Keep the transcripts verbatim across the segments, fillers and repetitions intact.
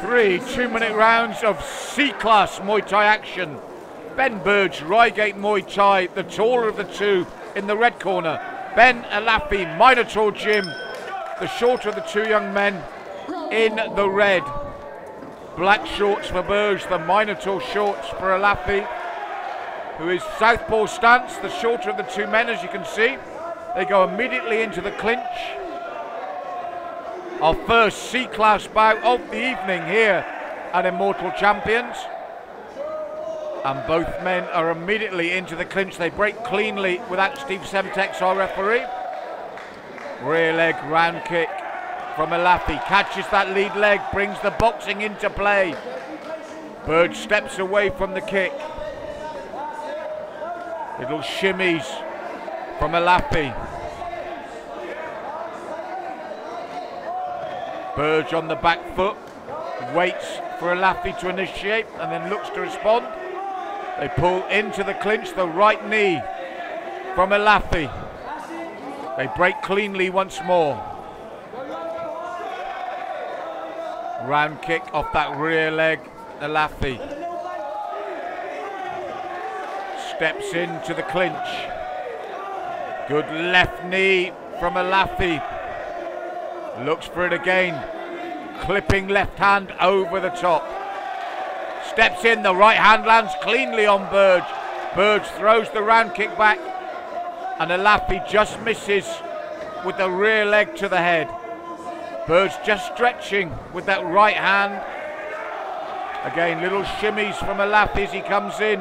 three two-minute rounds of C-class Muay Thai action. Ben Burge, Reigate Muay Thai, the taller of the two in the red corner. Ben Ellafi, Minotaur Gym, the shorter of the two young men in the red. Black shorts for Burge, the Minotaur shorts for Ellafi, who is southpaw stance, the shorter of the two men, as you can see. They go immediately into the clinch. Our first C-class bout of the evening here at Immortal Champions. And both men are immediately into the clinch. They break cleanly without Steve Semtex, our referee. Rear leg round kick from Ellafi. Catches that lead leg, brings the boxing into play. Burge steps away from the kick. Little shimmies from Ellafi. Burge on the back foot, waits for Ellafi to initiate and then looks to respond. They pull into the clinch, the right knee from Ellafi. They break cleanly once more. Round kick off that rear leg, Ellafi. Steps into the clinch. Good left knee from Ellafi. Looks for it again. Clipping left hand over the top. Steps in, the right hand lands cleanly on Burge. Burge throws the round kick back. And Ellafi just misses with the rear leg to the head. Burge just stretching with that right hand. Again, little shimmies from Ellafi as he comes in.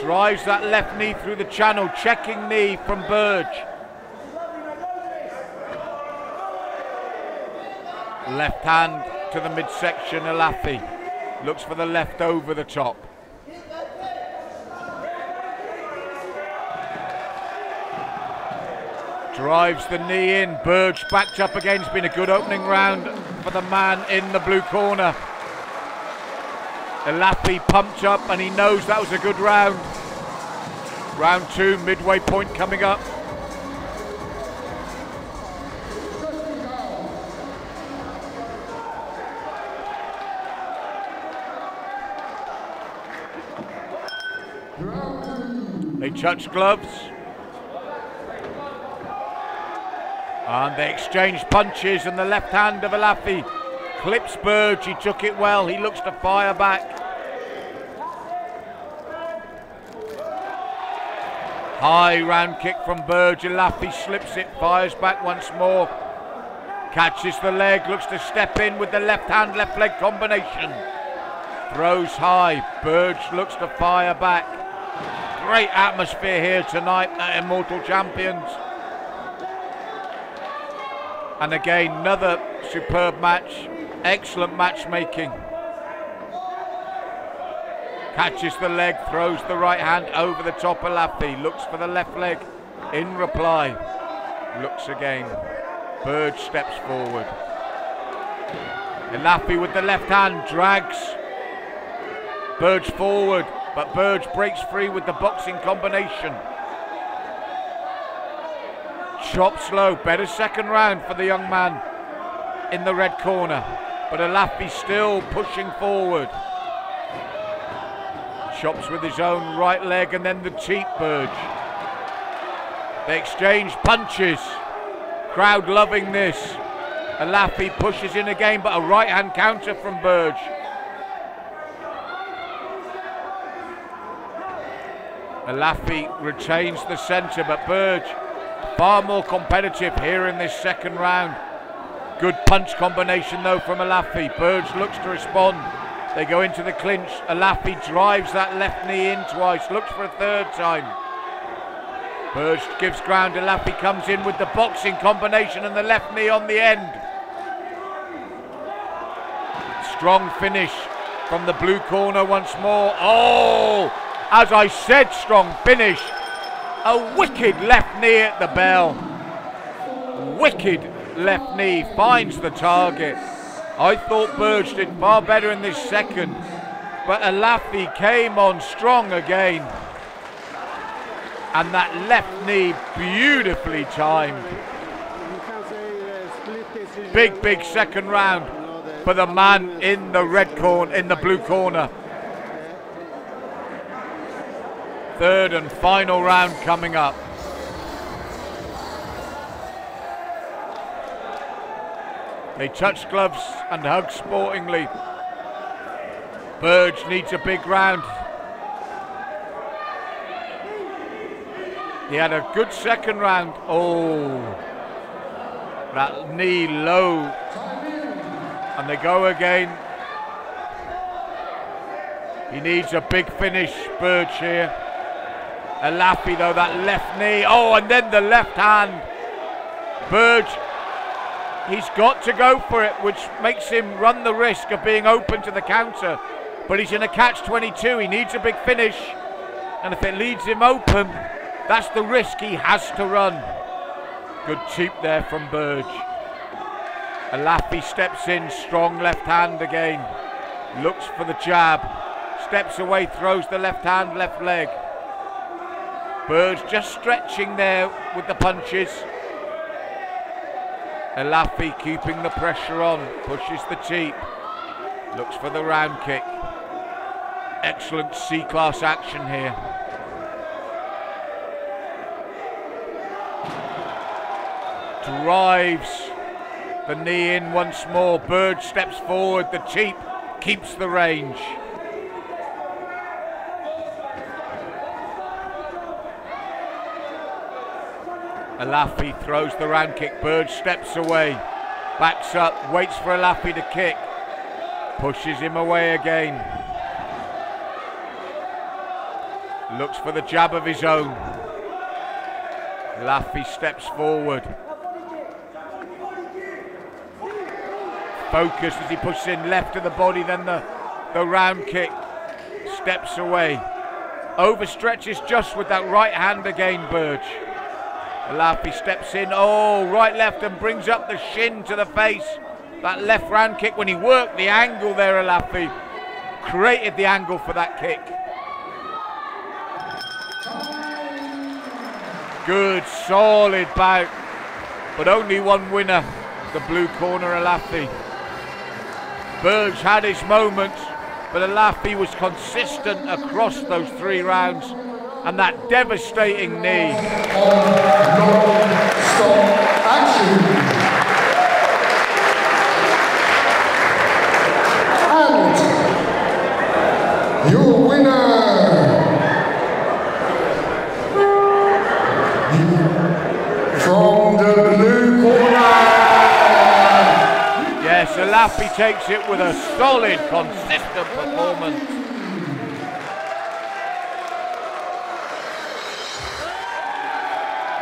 Drives that left knee through the channel, checking knee from Burge. Left hand to the midsection, Ellafi. Looks for the left over the top. Drives the knee in, Burge backed up again. It's been a good opening round for the man in the blue corner. Ellafi pumped up and he knows that was a good round. Round two, midway point coming up. They touch gloves. And they exchange punches and the left hand of Ellafi clips Burge. He took it well, he looks to fire back. High round kick from Burge, Ellafi slips it, fires back once more. Catches the leg, looks to step in with the left hand, left leg combination. Throws high, Burge looks to fire back. Great atmosphere here tonight at Immortal Champions. And again, another superb match. Excellent matchmaking. Catches the leg, throws the right hand over the top. Ellafi looks for the left leg in reply. Looks again. Burge steps forward. Ellafi with the left hand drags Burge forward, but Burge breaks free with the boxing combination. Chops low. Better second round for the young man in the red corner, but Ellafi still pushing forward. Chops with his own right leg and then the cheek Burge. They exchange punches. Crowd loving this. Ellafi pushes in again, but a right hand counter from Burge. Ellafi retains the centre, but Burge far more competitive here in this second round. Good punch combination though from Ellafi. Burge looks to respond. They go into the clinch. Ellafi drives that left knee in twice. Looks for a third time. Burge gives ground. Ellafi comes in with the boxing combination and the left knee on the end. Strong finish from the blue corner once more. Oh! As I said, strong finish. A wicked left knee at the bell. Wicked left knee finds the target. I thought Burge did far better in this second, but Ellafi came on strong again, and that left knee beautifully timed. Big big second round for the man in the red corner, in the blue corner. Third and final round coming up. They touch gloves and hug sportingly. Burge needs a big round. He had a good second round. Oh, that knee low. And they go again. He needs a big finish, Burge here. Ellafi though, that left knee. Oh, and then the left hand. Burge, he's got to go for it, which makes him run the risk of being open to the counter. But he's in a catch twenty-two. He needs a big finish. And if it leaves him open, that's the risk he has to run. Good cheap there from Burge. Ellafi steps in, strong left hand again. Looks for the jab. Steps away, throws the left hand, left leg. Burge just stretching there with the punches. Ellafi keeping the pressure on, pushes the cheap. Looks for the round kick. Excellent C-class action here. Drives the knee in once more. Burge steps forward, the cheap keeps the range. Ellafi throws the round kick. Burge steps away, backs up, waits for Ellafi to kick, pushes him away again. Looks for the jab of his own. Ellafi steps forward. Focus as he pushes in, left to the body, then the, the round kick. Steps away. Overstretches just with that right hand again, Burge. Ellafi steps in, oh, right left, and brings up the shin to the face. That left round kick, when he worked the angle there, Ellafi created the angle for that kick. Good, solid bout, but only one winner, the blue corner, Ellafi. Burge had his moments, but Ellafi was consistent across those three rounds. And that devastating knee. And your winner from the blue corner. Yes, Ellafi takes it with a solid, consistent performance.